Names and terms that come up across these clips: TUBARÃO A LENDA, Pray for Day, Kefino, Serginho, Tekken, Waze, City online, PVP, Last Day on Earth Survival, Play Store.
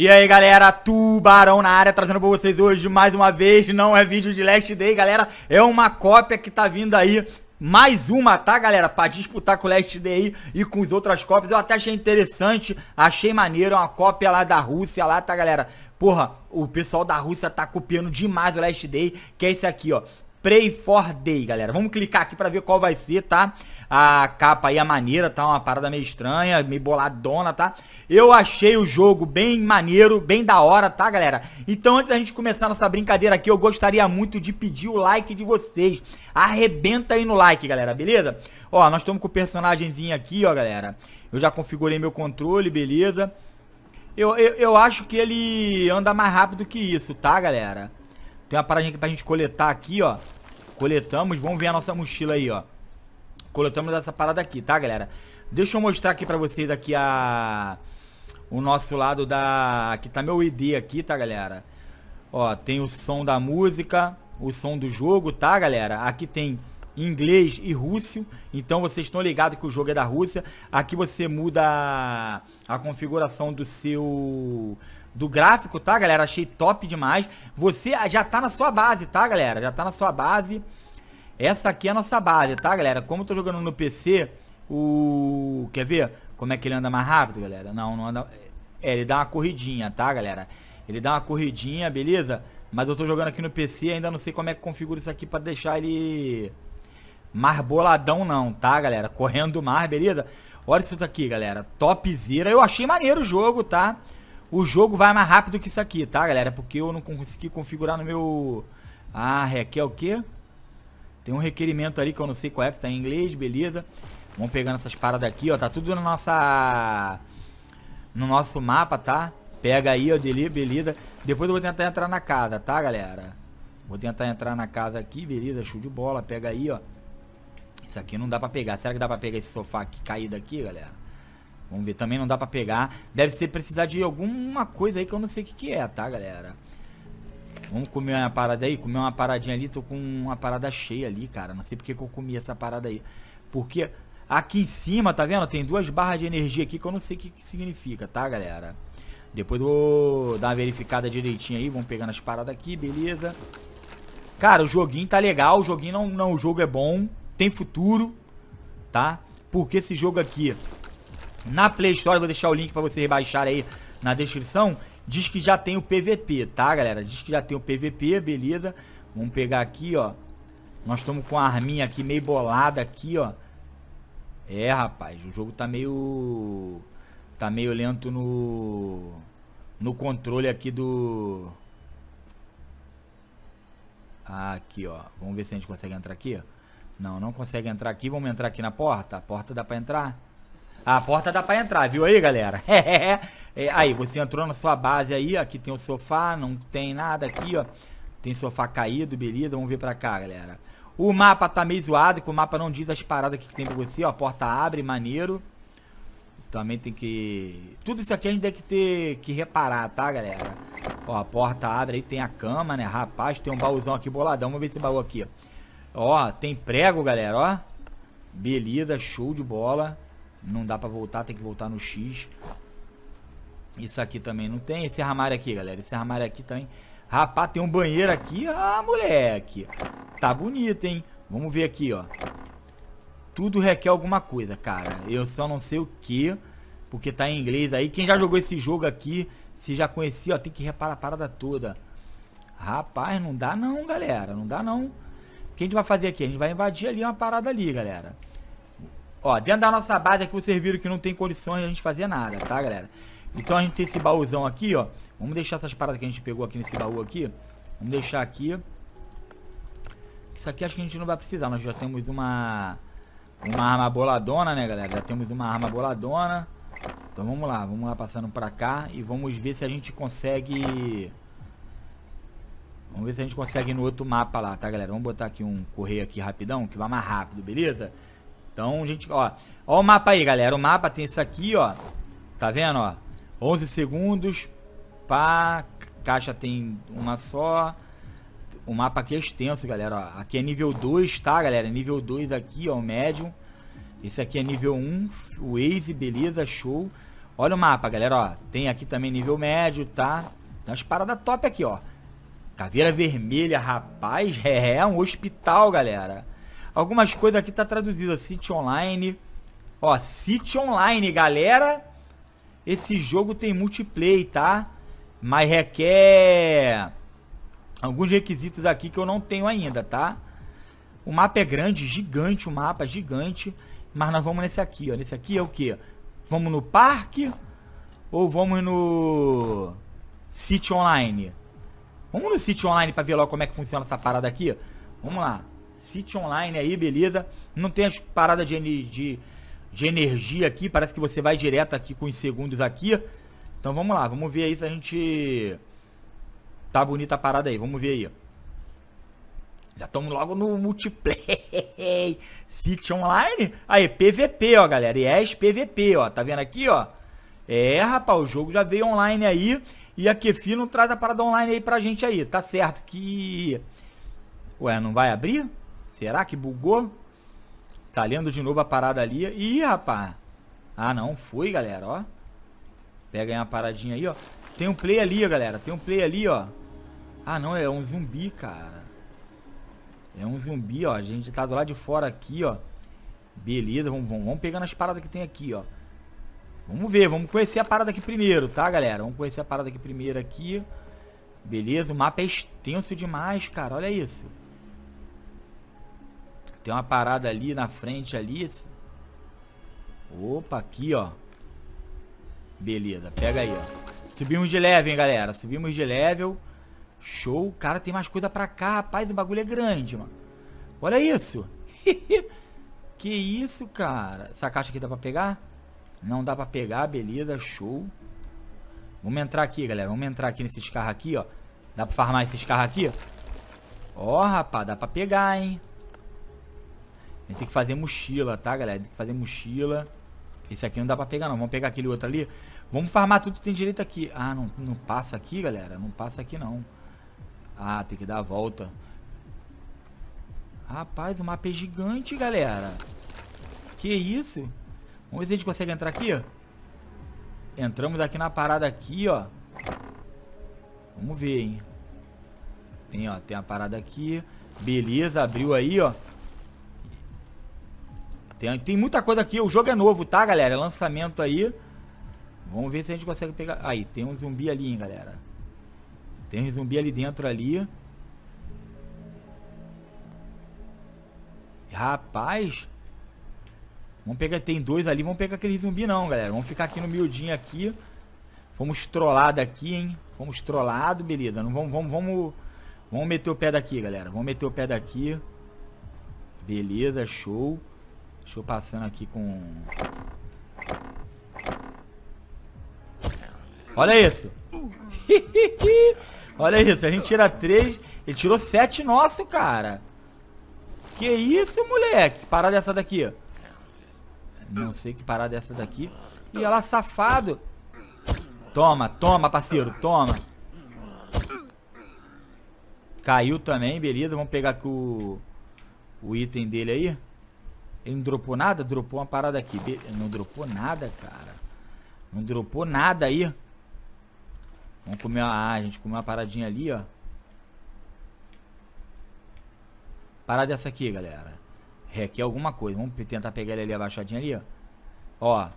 E aí galera, Tubarão na área, trazendo pra vocês hoje mais uma vez, não é vídeo de Last Day galera, é uma cópia que tá vindo aí, mais uma, tá galera, pra disputar com o Last Day e com as outras cópias. Eu até achei interessante, achei maneiro, uma cópia lá da Rússia lá, tá galera. Porra, o pessoal da Rússia tá copiando demais o Last Day, que é esse aqui ó, Pray for Day, galera. Vamos clicar aqui pra ver qual vai ser, tá? A capa aí, a maneira, tá? Uma parada meio estranha, meio boladona, tá? Eu achei o jogo bem maneiro, bem da hora, tá, galera? Então, antes da gente começar nossa brincadeira aqui, eu gostaria muito de pedir o like de vocês. Arrebenta aí no like, galera, beleza? Ó, nós estamos com o personagemzinho aqui, ó, galera. Eu já configurei meu controle, beleza? Eu acho que ele anda mais rápido que isso, tá, galera? Tem uma paradinha aqui pra gente coletar aqui, ó. Coletamos, vamos ver a nossa mochila aí, ó. Coletamos essa parada aqui, tá, galera? Deixa eu mostrar aqui pra vocês aqui a... o nosso lado da... Aqui tá meu ID aqui, tá, galera? Ó, tem o som da música, o som do jogo, tá, galera? Aqui tem inglês e russo, então vocês estão ligados que o jogo é da Rússia. Aqui você muda a configuração do seu... do gráfico, tá, galera? Achei top demais. Você já tá na sua base, tá, galera? Já tá na sua base. Essa aqui é a nossa base, tá, galera? Como eu tô jogando no PC, o... Quer ver como é que ele anda mais rápido, galera? Não, não anda... É, ele dá uma corridinha, tá, galera? Ele dá uma corridinha, beleza? Mas eu tô jogando aqui no PC, ainda não sei como é que configura isso aqui pra deixar ele... mais boladão não, tá, galera? Correndo mais, beleza? Olha isso aqui, galera. Topzera. Eu achei maneiro o jogo, tá? O jogo vai mais rápido que isso aqui, tá, galera? Porque eu não consegui configurar no meu... Ah, requer o quê? Tem um requerimento ali que eu não sei qual é, que tá em inglês, beleza? Vamos pegando essas paradas aqui, ó. Tá tudo na nossa... no nosso mapa, tá? Pega aí, ó, dele, beleza? Depois eu vou tentar entrar na casa, tá, galera? Vou tentar entrar na casa aqui, beleza? Show de bola, pega aí, ó. Isso aqui não dá pra pegar. Será que dá pra pegar esse sofá aqui, caído aqui, galera? Vamos ver, também não dá pra pegar. Deve ser precisar de alguma coisa aí que eu não sei o que que é, tá, galera? Vamos comer uma parada aí, comer uma paradinha ali. Tô com uma parada cheia ali, cara. Não sei porque que eu comi essa parada aí. Porque aqui em cima, tá vendo? Tem duas barras de energia aqui que eu não sei o que que significa, tá, galera? Depois eu vou dar uma verificada direitinho aí. Vamos pegando as paradas aqui, beleza? Cara, o joguinho tá legal. O joguinho o jogo é bom. Tem futuro, tá? Porque esse jogo aqui... na Play Store, vou deixar o link pra vocês baixarem aí na descrição. Diz que já tem o PVP, tá, galera? Diz que já tem o PVP, beleza? Vamos pegar aqui, ó. Nós estamos com a arminha aqui meio bolada aqui, ó. É, rapaz, o jogo tá meio... tá meio lento no... no controle aqui do... aqui, ó. Vamos ver se a gente consegue entrar aqui. Não, não consegue entrar aqui. Vamos entrar aqui na porta? A porta dá pra entrar? A porta dá pra entrar, viu aí, galera? Aí, você entrou na sua base aí, aqui tem o sofá, não tem nada aqui, ó. Tem sofá caído, beleza? Vamos ver pra cá, galera. O mapa tá meio zoado, que o mapa não diz as paradas que tem pra você, ó. A porta abre, maneiro. Também tem que... tudo isso aqui a gente tem que ter que reparar, tá, galera? Ó, a porta abre aí, tem a cama, né? Rapaz, tem um baúzão aqui boladão. Vamos ver esse baú aqui, ó. Tem prego, galera, ó. Beleza, show de bola. Não dá pra voltar, tem que voltar no X. Isso aqui também não tem. Esse armário aqui, galera, esse armário aqui também. Rapaz, tem um banheiro aqui. Ah, moleque, tá bonito, hein? Vamos ver aqui, ó. Tudo requer alguma coisa, cara. Eu só não sei o que, porque tá em inglês aí. Quem já jogou esse jogo aqui, se já conhecia, ó, tem que reparar a parada toda. Rapaz, não dá não, galera. Não dá não. O que a gente vai fazer aqui? A gente vai invadir ali uma parada ali, galera. Ó, dentro da nossa base aqui vocês viram que não tem condições de a gente fazer nada, tá, galera? Então a gente tem esse baúzão aqui, ó. Vamos deixar essas paradas que a gente pegou aqui nesse baú aqui. Vamos deixar aqui. Isso aqui acho que a gente não vai precisar. Nós já temos uma arma boladona, né, galera? Já temos uma arma boladona. Então vamos lá passando pra cá. E vamos ver se a gente consegue... vamos ver se a gente consegue ir no outro mapa lá, tá, galera? Vamos botar aqui um correio aqui rapidão, que vai mais rápido, beleza? Então, gente, ó, ó o mapa aí, galera. O mapa tem isso aqui, ó. Tá vendo, ó? 11 segundos. Pá, caixa tem uma só. O mapa aqui é extenso, galera, ó. Aqui é nível 2, tá, galera? Nível 2 aqui, ó, o médium. Esse aqui é nível 1, o Waze, beleza, show. Olha o mapa, galera, ó. Tem aqui também nível médio, tá? Tem umas paradas top aqui, ó. Caveira vermelha, rapaz. É um hospital, galera. Algumas coisas aqui tá traduzida. City online. Ó, City online, galera. Esse jogo tem multiplayer, tá? Mas requer alguns requisitos aqui que eu não tenho ainda, tá? O mapa é grande, gigante, o mapa é gigante. Mas nós vamos nesse aqui, ó. Nesse aqui é o quê? Vamos no parque ou vamos no City online? Vamos no City online pra ver logo como é que funciona essa parada aqui. Vamos lá. City online aí, beleza. Não tem as paradas de energia aqui. Parece que você vai direto aqui com os segundos aqui. Então vamos lá. Vamos ver aí se a gente... Tá bonita a parada aí. Vamos ver aí. Já estamos logo no multiplayer. City online. Aí, PVP, ó, galera. Yes, PVP, ó. Tá vendo aqui, ó? É, rapaz, o jogo já veio online aí. E a Kefino traz a parada online aí pra gente aí. Tá certo que... Ué, não vai abrir? Será que bugou? Tá lendo de novo a parada ali. Ih, rapaz. Ah, não. Foi, galera, ó. Pega aí uma paradinha aí, ó. Tem um play ali, galera. Tem um play ali, ó. Ah, não. É um zumbi, cara. É um zumbi, ó. A gente tá do lado de fora aqui, ó. Beleza, vamos pegando as paradas que tem aqui, ó. Vamos ver, vamos conhecer a parada aqui primeiro, tá, galera? Vamos conhecer a parada aqui primeiro aqui. Beleza, o mapa é extenso demais, cara. Olha isso. Tem uma parada ali na frente ali. Opa, aqui, ó. Beleza, pega aí, ó. Subimos de level, hein, galera. Subimos de level. Show, cara, tem mais coisa pra cá, rapaz, o bagulho é grande, mano. Olha isso. Que isso, cara. Essa caixa aqui dá pra pegar? Não dá pra pegar, beleza, show. Vamos entrar aqui, galera. Vamos entrar aqui nesses carros aqui, ó. Dá pra farmar esses carros aqui? Ó, rapaz, dá pra pegar, hein. A gente tem que fazer mochila, tá, galera? Tem que fazer mochila. Esse aqui não dá pra pegar, não. Vamos pegar aquele outro ali. Vamos farmar tudo que tem direito aqui. Ah, não passa aqui, galera. Não passa aqui, não. Ah, tem que dar a volta. Rapaz, o mapa é gigante, galera. Que isso? Vamos ver se a gente consegue entrar aqui. Entramos aqui na parada aqui, ó. Vamos ver, hein. Tem, ó. Tem a parada aqui. Beleza, abriu aí, ó. Tem muita coisa aqui, o jogo é novo, tá, galera? Lançamento aí. Vamos ver se a gente consegue pegar... Aí, tem um zumbi ali, hein, galera. Tem um zumbi ali dentro, ali. Rapaz. Vamos pegar... Tem dois ali, vamos pegar aquele zumbi não, galera. Vamos ficar aqui no miudinho aqui. Fomos trollados aqui, hein. Fomos trollados, beleza. Não, vamos meter o pé daqui, galera. Vamos meter o pé daqui. Beleza, show. Deixa eu passando aqui com... Olha isso. Olha isso. A gente tira 3. Ele tirou 7 nosso, cara. Que isso, moleque. Parada essa daqui. Não sei que parada essa daqui. E ela safado. Toma, toma, parceiro. Toma. Caiu também. Beleza. Vamos pegar aqui o item dele aí. Ele não dropou nada? Dropou uma parada aqui. Não dropou nada, cara. Não dropou nada aí. Vamos comer uma... Ah, a gente comeu uma paradinha ali, ó. Parada essa aqui, galera. Requer alguma coisa. Vamos tentar pegar ele ali, abaixadinha ali, ó. Ó.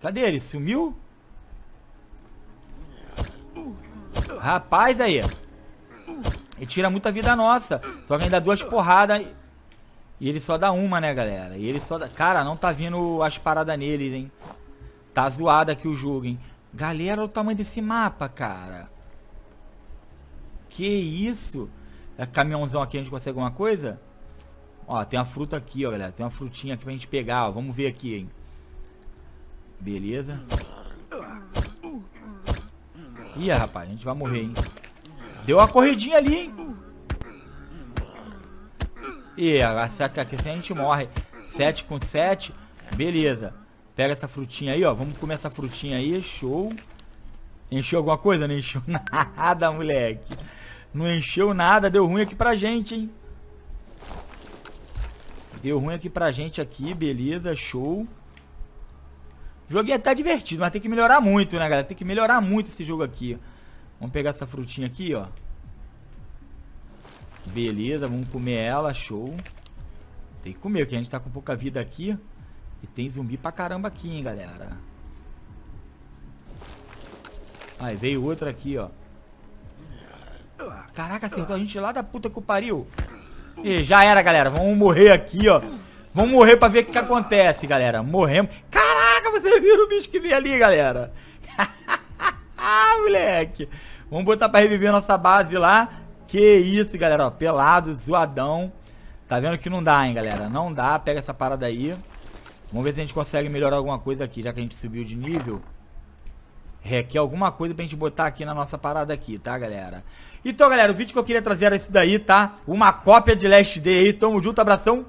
Cadê ele? Sumiu? Rapaz, aí. Ele tira muita vida nossa. Só que ainda dá 2 porradas. E ele só dá uma, né, galera? E ele só dá... Cara, não tá vindo as paradas neles, hein? Tá zoado aqui o jogo, hein? Galera, olha o tamanho desse mapa, cara. Que isso? É caminhãozão aqui, a gente consegue alguma coisa? Ó, tem uma fruta aqui, ó, galera. Tem uma frutinha aqui pra gente pegar, ó. Vamos ver aqui, hein? Beleza. Ih, rapaz, a gente vai morrer, hein? Deu uma corridinha ali, hein? E aqui a gente morre. 7 com 7. Beleza. Pega essa frutinha aí, ó. Vamos comer essa frutinha aí. Show. Encheu alguma coisa? Não encheu nada, moleque. Não encheu nada. Deu ruim aqui pra gente, hein? Deu ruim aqui pra gente aqui. Beleza. Show. O joguinho tá divertido, mas tem que melhorar muito, né, galera? Tem que melhorar muito esse jogo aqui. Vamos pegar essa frutinha aqui, ó. Beleza, vamos comer ela, show. Tem que comer, porque a gente tá com pouca vida aqui. E tem zumbi pra caramba aqui, hein, galera. Aí veio outro aqui, ó. Caraca, acertou a gente lá da puta que pariu. E já era, galera. Vamos morrer aqui, ó. Vamos morrer pra ver o que acontece, galera. Morremos. Caraca, vocês viram o bicho que veio ali, galera. Ah, moleque. Vamos botar pra reviver nossa base lá. Que isso, galera, ó. Pelado, zoadão. Tá vendo que não dá, hein, galera. Não dá, pega essa parada aí. Vamos ver se a gente consegue melhorar alguma coisa aqui. Já que a gente subiu de nível, requer alguma coisa pra gente botar aqui na nossa parada aqui, tá, galera? Então, galera, o vídeo que eu queria trazer era esse daí, tá? Uma cópia de Last Day aí. Tamo junto, abração.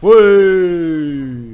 Fui!